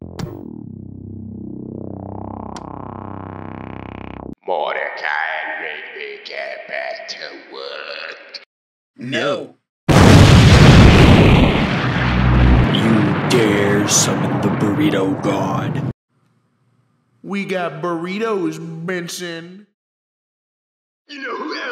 Mordecai and Rigby, get back to work. No! You dare summon the Burrito God. We got burritos, Benson. You know who else?